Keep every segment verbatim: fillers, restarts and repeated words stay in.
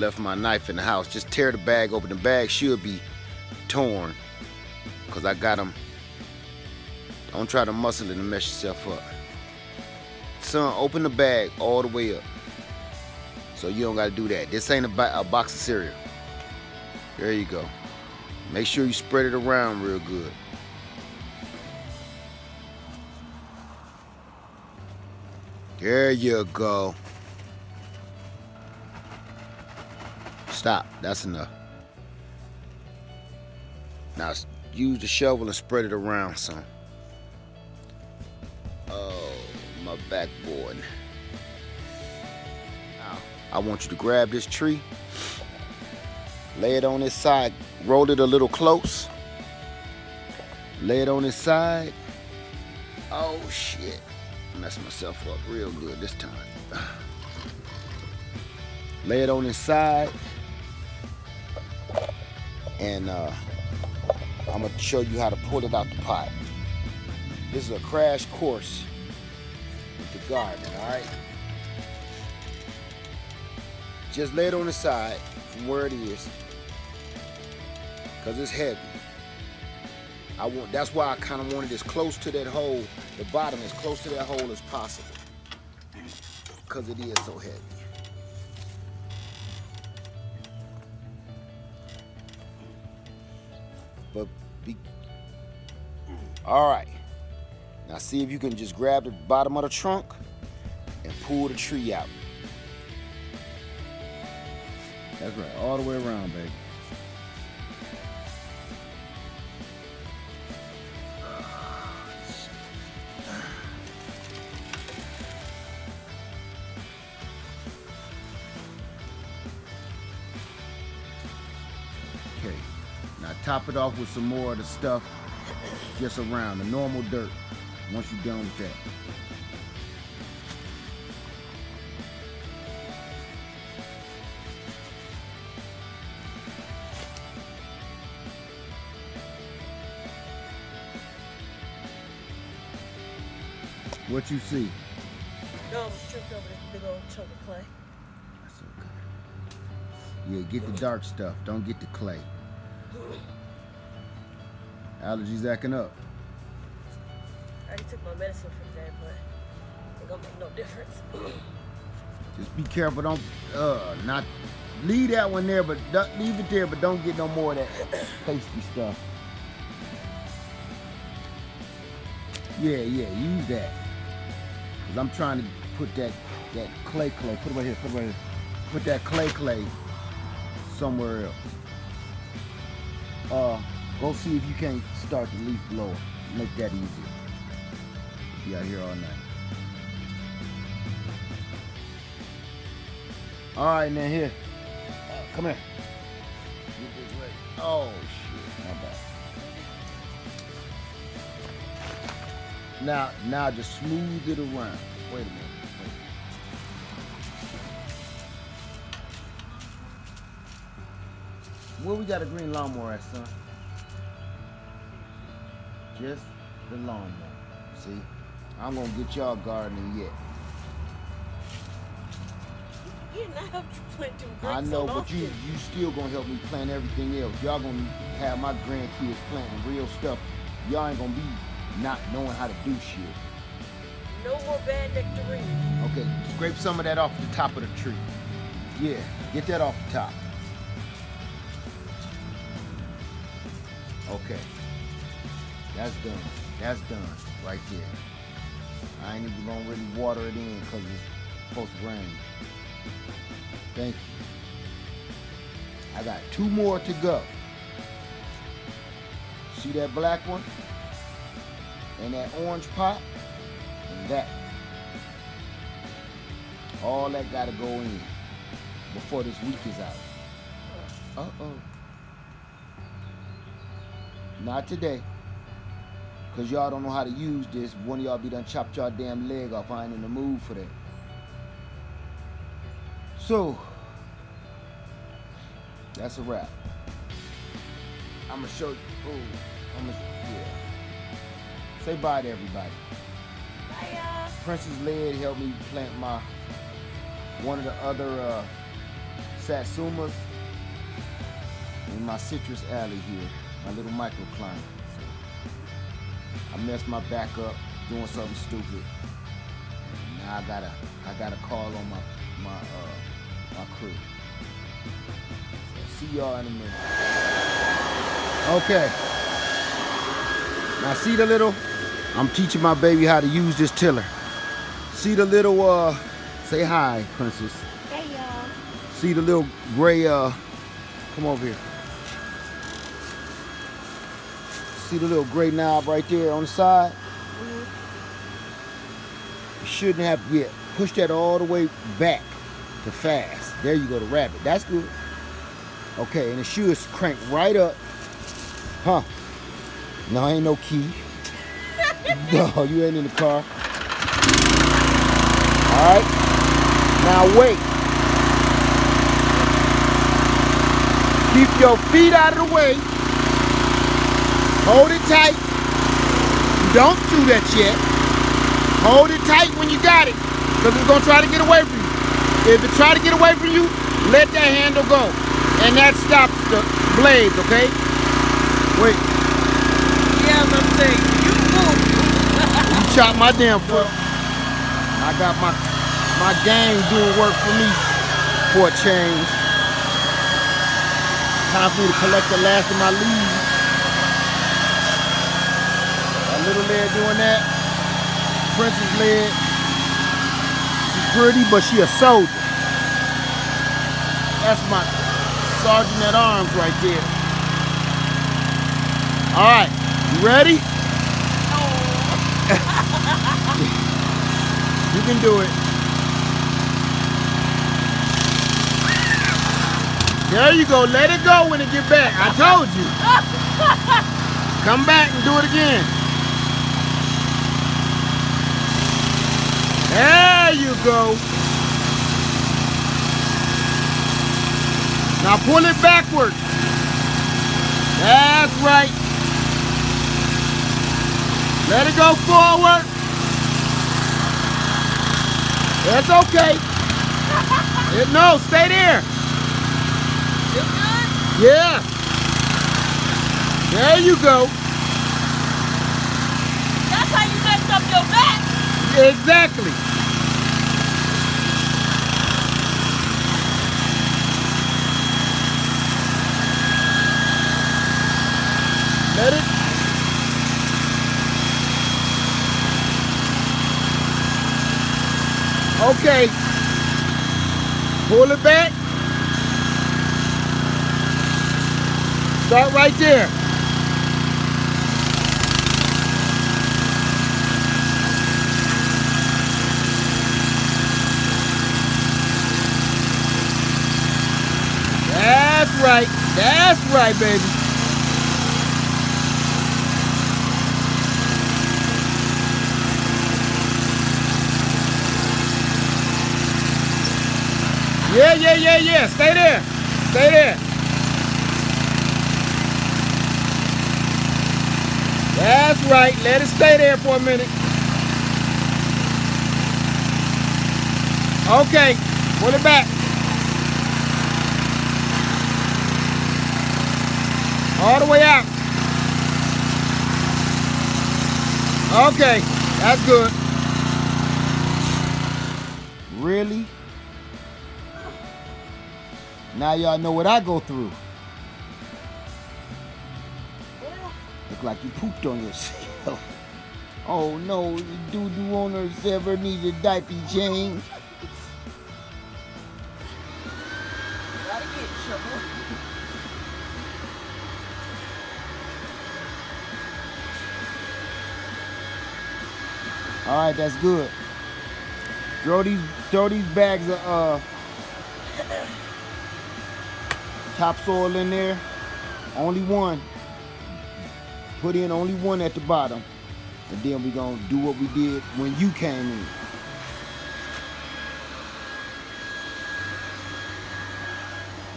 left my knife in the house. Just tear the bag open. The bag should be torn because I got them. Don't try to muscle it and mess yourself up. Son, open the bag all the way up. So you don't gotta do that. This ain't a, a box of cereal. There you go. Make sure you spread it around real good. There you go. Stop, that's enough. Now use the shovel and spread it around, son. Oh, my backboard. Now, I want you to grab this tree, lay it on its side, roll it a little close, lay it on its side. Oh shit, I messed myself up real good this time. Lay it on its side, and uh, I'm gonna show you how to pull it out the pot. This is a crash course with the garden, all right? Just lay it on the side from where it is, because it's heavy. I want, that's why I kind of wanted as close to that hole, the bottom, as close to that hole as possible, because it is so heavy. But be, all right. Now see if you can just grab the bottom of the trunk and pull the tree out. That's right, all the way around, baby. Okay, now top it off with some more of the stuff just around, the normal dirt. Once you're done with that. What you see? No, I was tripped over this big old chunk of clay. That's okay. Yeah, get the dark stuff. Don't get the clay. Allergies acting up. I already took my medicine for today, but it don't make no difference. Just be careful, don't, uh, not, leave that one there, but don't, leave it there, but don't get no more of that pasty stuff. Yeah, yeah, use that. Cause I'm trying to put that, that clay clay, put it right here, put it right here. Put that clay clay somewhere else. Uh, go see if you can't start the leaf blower. Make that easier. Be out here all night. All right, now here. Uh, come here. Get this way. Oh shit! My bad. Now, now just smooth it around. Wait a minute. Wait a minute. Where we got a green lawnmower at, son? Just the lawnmower. See? I'm gonna get y'all gardening yet. You did not help you plant them grapes. I know, so but you you still gonna help me plant everything else. Y'all gonna have my grandkids planting real stuff. Y'all ain't gonna be not knowing how to do shit. No more bad nectarine. Okay, scrape some of that off the top of the tree. Yeah, get that off the top. Okay, that's done. That's done right there. I ain't even gonna really water it in because it's supposed to rain. Thank you. I got two more to go. See that black one? And that orange pot? And that. All that gotta go in before this week is out. Uh-oh. Not today. Because y'all don't know how to use this. One of y'all be done chopped y'all damn leg off. I ain't in the mood for that. So, that's a wrap. I'm going to show you. Ooh, I'm gonna, yeah. Say bye to everybody. Bye, y'all. Princess Lead helped me plant my, one of the other uh, satsumas, in my citrus alley here, my little microclimate. So I messed my back up doing something stupid. And now I gotta, I gotta call on my, my, uh, my crew. So see y'all in a minute. Okay. Now see the little, I'm teaching my baby how to use this tiller. See the little, uh, say hi, princess. Hey, y'all. See the little gray, uh, come over here. See the little gray knob right there on the side? Mm-hmm. You shouldn't have yet. Push that all the way back to fast. There you go, the rabbit. That's good. Okay, and the shoe is cranked right up. Huh. No, ain't no key. No, you ain't in the car. All right, now wait. Keep your feet out of the way. Hold it tight. Don't do that yet. Hold it tight when you got it, because it's gonna try to get away from you. If it try to get away from you, let that handle go, and that stops the blades. Okay? Wait. Yeah, I'm saying you move. You chop my damn foot. I got my my gang doing work for me for a change. Time for me to collect the last of my lead. That little lead doing that. Princess lead. She's pretty, but she a soldier. That's my sergeant at arms right there. All right, you ready? Oh. You can do it. There you go. Let it go when it get back. I told you. Come back and do it again. There you go. Now pull it backwards. That's right. Let it go forward. That's okay. It, no, stay there. You good? Yeah. There you go. That's how you messed up your back. Exactly. Let it. Okay, pull it back, start right there. That's right, that's right, baby. Yeah, yeah, yeah, yeah. Stay there. Stay there. That's right. Let it stay there for a minute. Okay. Pull it back. All the way out. Okay. That's good. Really? Now y'all know what I go through. Look like you pooped on yourself. Oh no, the doo-doo owners ever need a diaper change. Gotta get in trouble. All right, that's good. Throw these, throw these bags of uh. topsoil in there, only one. Put in only one at the bottom, and then we're gonna do what we did when you came in.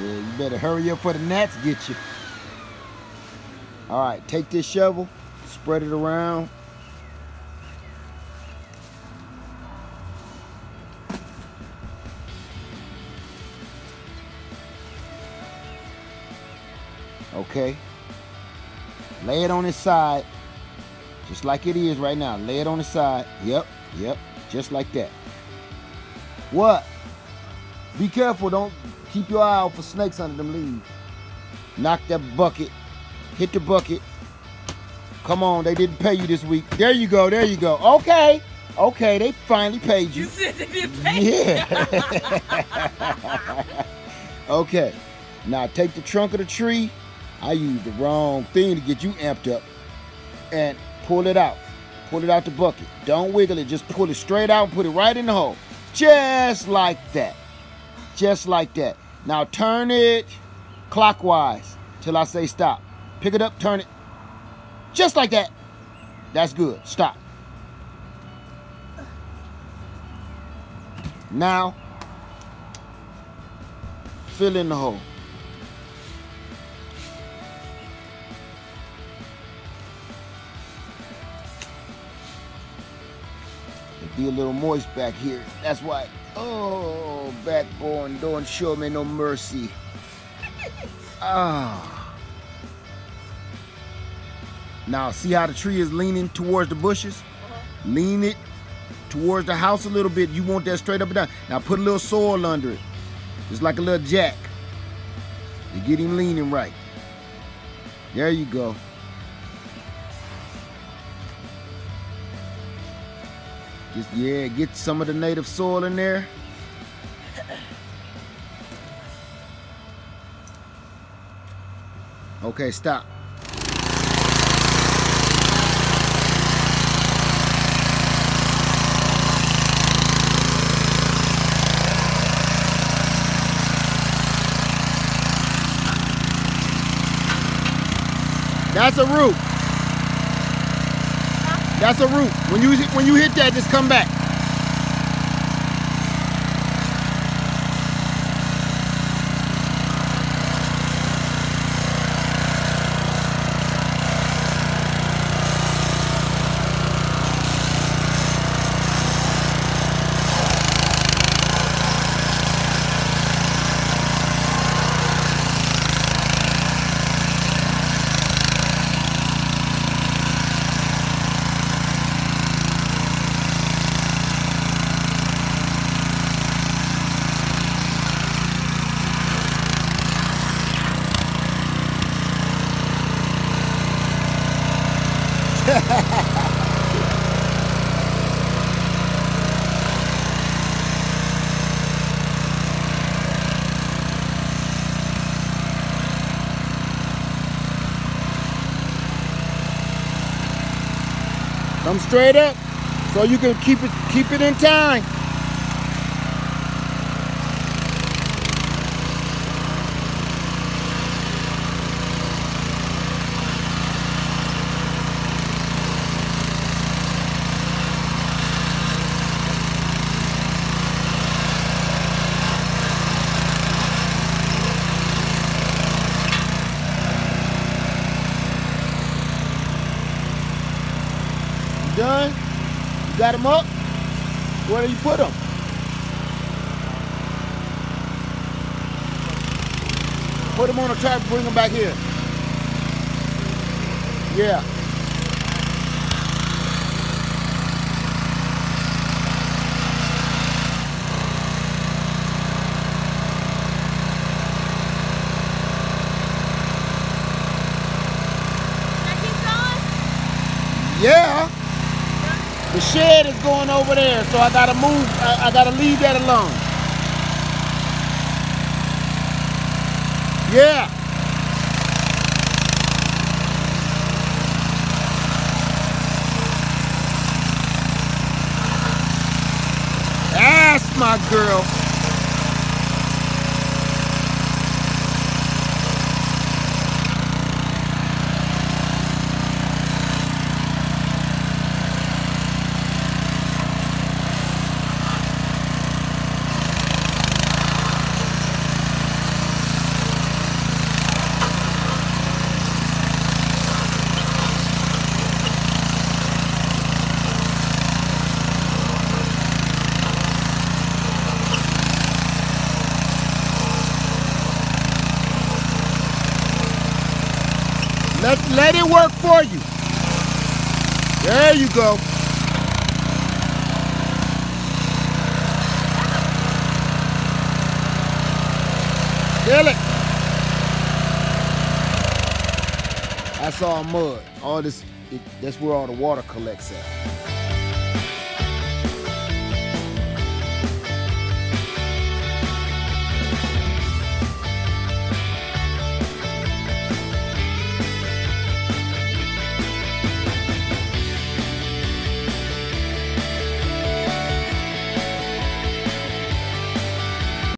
Yeah, you better hurry up for the gnats get you. All right, take this shovel, spread it around. Okay. Lay it on its side, just like it is right now. Lay it on its side. Yep, yep, just like that. What? Be careful. Don't keep your eye out for snakes under them leaves. Knock that bucket. Hit the bucket. Come on, they didn't pay you this week. There you go, there you go. Okay, okay, they finally paid you. You said they didn't pay you. Yeah. Okay, now take the trunk of the tree. I used the wrong thing to get you amped up. And pull it out. Pull it out the bucket. Don't wiggle it. Just pull it straight out and put it right in the hole. Just like that. Just like that. Now turn it clockwise till I say stop. Pick it up, turn it. Just like that. That's good. Stop. Now, fill in the hole. Be a little moist back here. That's why. Oh, backbone, don't show me no mercy. Ah. Now, see how the tree is leaning towards the bushes? Uh-huh. Lean it towards the house a little bit. You want that straight up and down. Now, put a little soil under it. Just like a little jack. You get him leaning right. There you go. Just, yeah, get some of the native soil in there. Okay, stop. That's a root. That's a root. When you when you hit that, just come back. Come straight up so you can keep it keep it in time. Done. You got them up. Where do you put them? Put them on a trap. Bring them back here. Yeah. Can I keep going? Yeah. The shed is going over there, so I gotta move, I, I gotta leave that alone. Yeah. That's my girl. let it work for you. There you go. Kill it. That's all mud. All this, it, that's where all the water collects at.